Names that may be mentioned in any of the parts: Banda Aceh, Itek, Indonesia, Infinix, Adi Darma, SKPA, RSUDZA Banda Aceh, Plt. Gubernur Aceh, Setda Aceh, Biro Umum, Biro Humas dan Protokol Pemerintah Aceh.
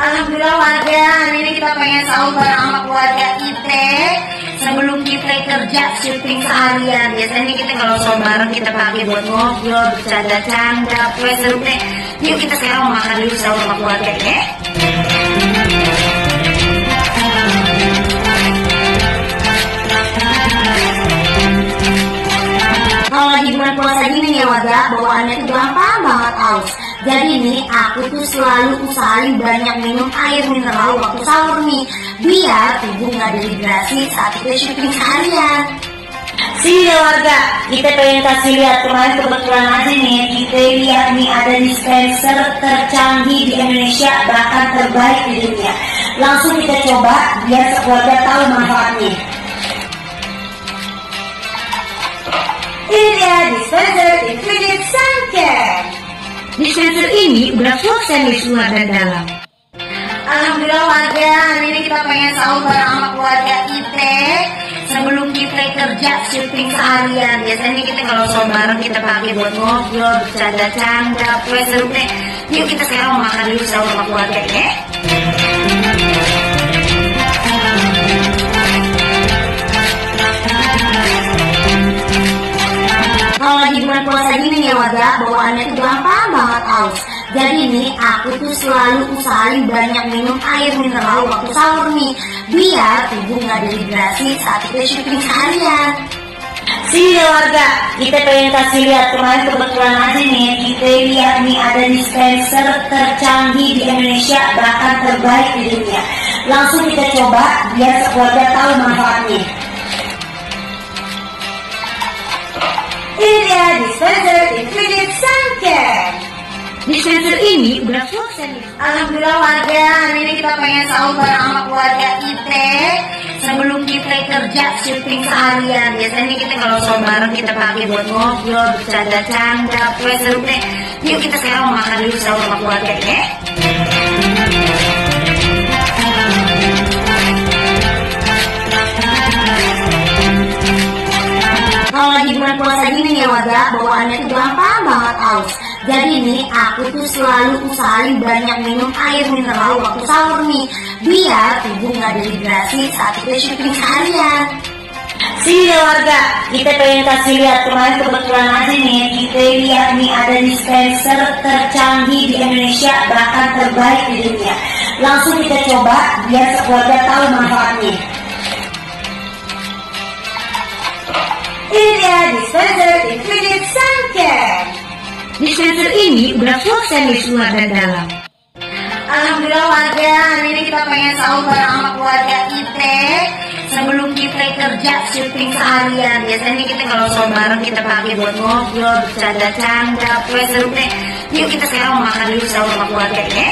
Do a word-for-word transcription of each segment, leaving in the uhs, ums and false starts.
Alhamdulillah warga, hari ini kita pengen sahur bareng sama keluarga Itek. Sebelum kita kerja syuting seharian, biasanya kita kalau sahur bareng kita pakai buat ngobrol, bercanda-canda, kue seru deh. Yuk kita sekarang mau makan dulu sahur sama keluarga ya. Kalau lagi bulan puasa gini nih ya warga, bawaannya itu gampang banget aus. Jadi nih, aku tuh selalu usahain banyak minum air mineral waktu sahur nih, biar tubuh nggak dehidrasi saat kita syuting seharian. Sini ya warga, kita pengen kasih lihat. Kemarin kebetulan aja nih, kita lihat nih ada dispenser tercanggih di Indonesia, bahkan terbaik di dunia. Langsung kita coba, biar sekeluarga tahu manfaatnya. Ini dia dispenser Infinix. Dispenser ini berfungsi sandwich luar dan dalam. Alhamdulillah warga, hari ini kita pengen sahur bareng sama keluarga Itek. Sebelum kita kerja syuting seharian, biasanya kita kalau sahur bareng kita pakai buat ngobrol, bercanda-canda, kue seru deh. Yuk kita sekarang mau makan dulu sahur sama keluarga ya. Puasa gini nih warga, bawaannya itu gampang banget aus. Jadi nih, aku tuh selalu usahain banyak minum air mineral waktu sahur nih, biar tubuh nggak dehidrasi saat kita syuting seharian. Sini ya warga, kita pengen kasih lihat. Kemarin kebetulan aja nih, kita lihat nih ada dispenser tercanggih di Indonesia, bahkan terbaik di dunia. Langsung kita coba, biar sekeluarga tahu manfaatnya. Ini dia dispenser Infinix. Dispenser ini berfungsi. Alhamdulillah warga, hari ini kita pengen sahur bareng sama keluarga Itek. Sebelum kita kerja syuting seharian, biasanya kita kalau sahur bareng kita pakai buat ngobrol, bercanda-canda, kue seru deh. Yuk kita sekarang mau makan dulu sahur sama keluarga ya. Warga, bawaannya itu gampang banget aus. Jadi nih, aku tuh selalu usahain banyak minum air mineral waktu sahur nih, biar tubuh nggak dehidrasi saat kita syuting seharian. Sini ya warga, kita pengen kasih lihat. Kemarin kebetulan aja nih, kita lihat nih ada dispenser tercanggih di Indonesia, bahkan terbaik di dunia. Langsung kita coba, biar sekeluarga tahu manfaatnya. Ini dia dispenser Infinix. Dispenser ini berfungsi sandwich luar dan dalam. Alhamdulillah warga, hari ini kita pengen sahur bareng sama keluarga Itek. Sebelum kita kerja syuting seharian, biasanya kita kalau sahur bareng kita pakai buat ngobrol, bercanda-canda, kue seru deh. Yuk kita sekarang mau makan dulu sahur sama keluarga ya.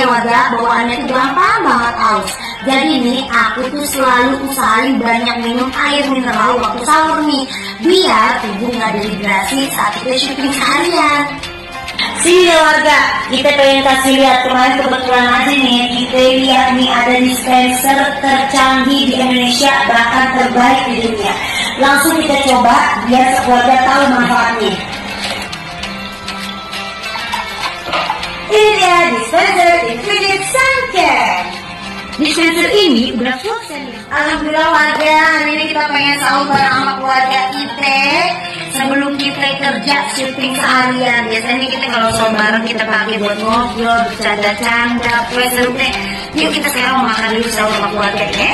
Warga, bawaannya itu gampang banget aus. Jadi nih, aku tuh selalu usahain banyak minum air mineral waktu sahur nih, biar tubuh nggak dehidrasi saat kita syuting seharian. Sini ya warga, kita pengen kasih lihat. Kemarin kebetulan aja nih, kita lihat nih ada dispenser tercanggih di Indonesia, bahkan terbaik di dunia. Langsung kita coba, biar sekeluarga tahu manfaatnya. Ini dia dispenser Infinix. Dispenser ini berfungsi. Alhamdulillah warga, hari ini kita pengen sahur bareng sama keluarga Itek. Sebelum kita kerja syuting seharian, biasanya kita kalau sahur bareng kita pakai buat ngobrol, bercanda-canda, kue seru deh. Yuk kita sekarang mau makan dulu sahur sama keluarga ya.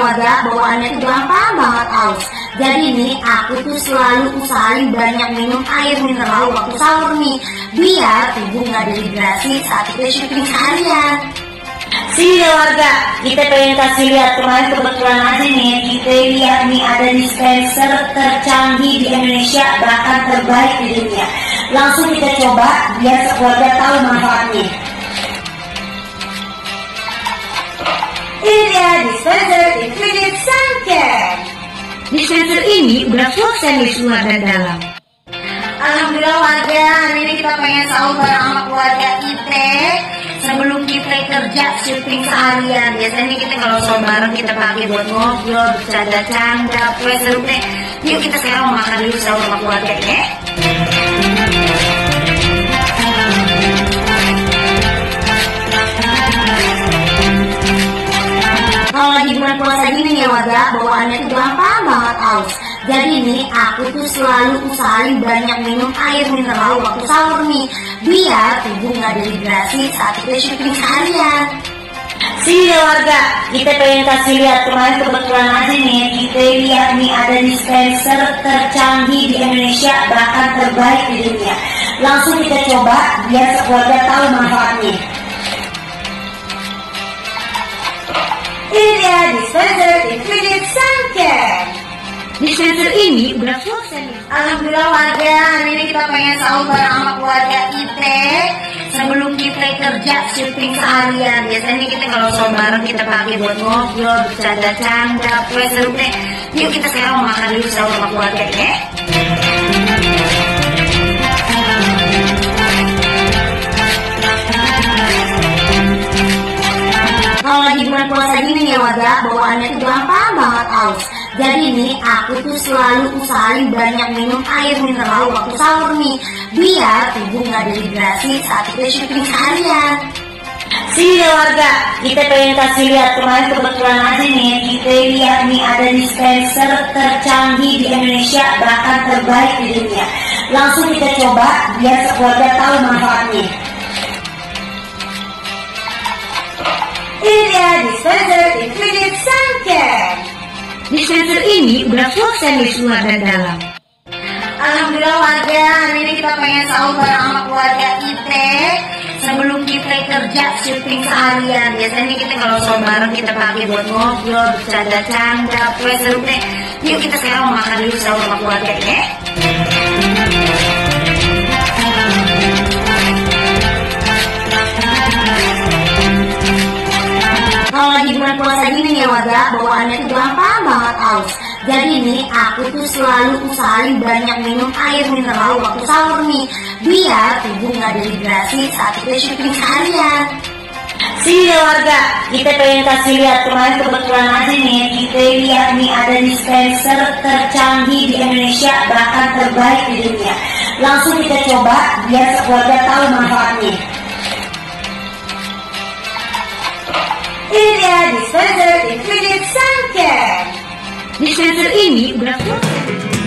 Warga, bawaannya itu gampang banget aus. Jadi nih, aku tuh selalu usahain banyak minum air mineral waktu sahur nih, biar tubuh nggak dehidrasi saat kita syuting seharian. Sini ya warga, kita pengen kasih lihat. Kemarin kebetulan aja nih, kita lihat nih ada dispenser tercanggih di Indonesia, bahkan terbaik di dunia. Langsung kita coba, biar sekeluarga tahu manfaatnya. Ini dia dispenser Infinix. Dispenser ini berfungsi sandwich luar dan dalam. Alhamdulillah warga, hari ini kita kita pengen sahur bareng sama keluarga Itek sebelum kita kerja syuting seharian. Biasanya kita kalau sahur bareng kita pakai buat ngobrol, bercanda-canda, kue seru deh. Yuk kita sekarang mau makan dulu sahur sama keluarga Itek. Kalau lagi bulan puasa gini ya warga, bawaannya itu gampang banget aus. Jadi nih aku tuh selalu usahain banyak minum air mineral waktu sahur nih, biar tubuh nggak dehidrasi saat kita syuting seharian. Sini ya warga, kita pengen kasih lihat kemarin kebetulan aja nih, kita lihat nih ada dispenser tercanggih di Indonesia bahkan terbaik di dunia. Langsung kita coba biar sekeluarga tahu manfaatnya. Ini dia dispenser Infinix Sunken. Dispenser ini udah full sendiri. Alhamdulillah warga, hari ini kita pengen sahur bareng sama keluarga Itek sebelum kita kerja syuting seharian. Biasanya kita kalau sahur bareng kita pakai buat ngobrol, bercanda-canda, kue seru deh. Yuk kita sekarang mau makan dulu sahur sama keluarga Itek. Puasa gini ya warga, bawaannya itu gampang banget aus. Jadi nih aku tuh selalu usahain banyak minum air mineral waktu sahur nih, biar tubuh nggak dehidrasi saat kita syuting seharian. Sini ya warga, kita pengen kasih lihat kemarin kebetulan aja nih, kita lihat nih ada dispenser tercanggih di Indonesia bahkan terbaik di dunia. Langsung kita coba biar sekeluarga tahu manfaatnya. Ini dia dispenser Infinix Sunken. Dispenser ini udah full sandwich luar dan dalam. Alhamdulillah warga, hari ini kita pengen sahur bareng sama keluarga Itek sebelum kita kerja syuting seharian. Biasanya kita kalau sahur bareng kita pakai buat ngobrol, bercanda-canda, kue seru deh. Yuk kita sekarang mau makan dulu sahur sama keluarga Itek. Ini ya warga, bawaannya itu gampang banget aus. Jadi nih aku tuh selalu usahain banyak minum air mineral waktu sahur nih, biar tubuh nggak dehidrasi saat kita syuting seharian. Sini ya warga, kita pengen kasih lihat kemarin kebetulan aja nih, kita lihat nih ada dispenser tercanggih di Indonesia bahkan terbaik di dunia. Langsung kita coba biar sekeluarga tahu manfaatnya. Ini dia dispenser Infinix Sunken. Dispenser ini udah full.